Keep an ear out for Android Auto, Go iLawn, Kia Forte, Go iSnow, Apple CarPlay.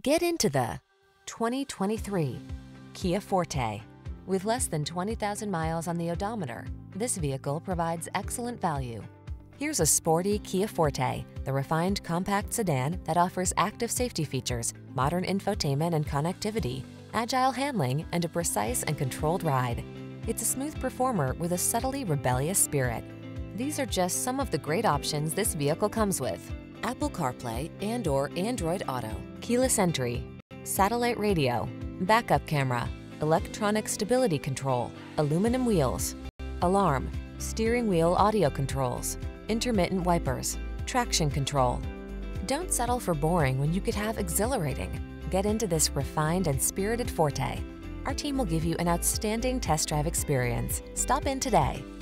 Get into the 2023 Kia Forte. With less than 20,000 miles on the odometer, this vehicle provides excellent value. Here's a sporty Kia Forte, the refined compact sedan that offers active safety features, modern infotainment and connectivity, agile handling, and a precise and controlled ride. It's a smooth performer with a subtly rebellious spirit. These are just some of the great options this vehicle comes with: Apple CarPlay and/or Android Auto, keyless entry, satellite radio, backup camera, electronic stability control, aluminum wheels, alarm, steering wheel audio controls, intermittent wipers, traction control. Don't settle for boring when you could have exhilarating. Get into this refined and spirited Forte. Our team will give you an outstanding test drive experience. Stop in today.